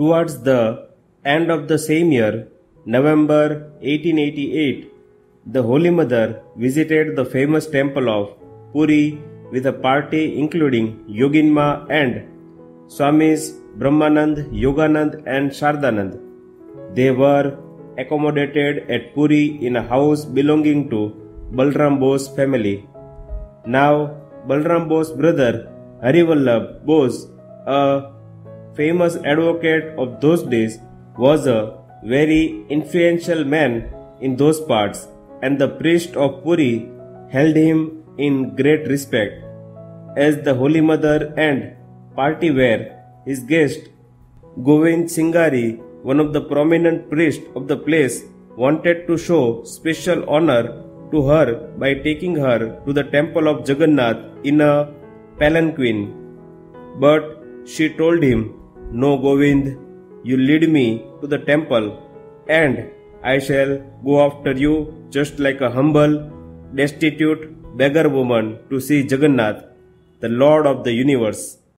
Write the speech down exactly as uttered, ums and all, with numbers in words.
Towards the end of the same year, November eighteen eighty-eight, the Holy Mother visited the famous temple of Puri with a party including Yoginma and Swamis Brahmanand, Yoganand and Sardhanand. They were accommodated at Puri in a house belonging to Balram Bose family. Now Balram Bose's brother Harivallabh Bose, a famous advocate of those days, was a very influential man in those parts, and the priest of Puri held him in great respect. As the Holy Mother and party were his guests, Govind Singari, one of the prominent priests of the place, wanted to show special honor to her by taking her to the temple of Jagannath in a palanquin. But she told him, "No, Govind, you lead me to the temple, and I shall go after you just like a humble, destitute beggar woman to see Jagannath, the Lord of the universe."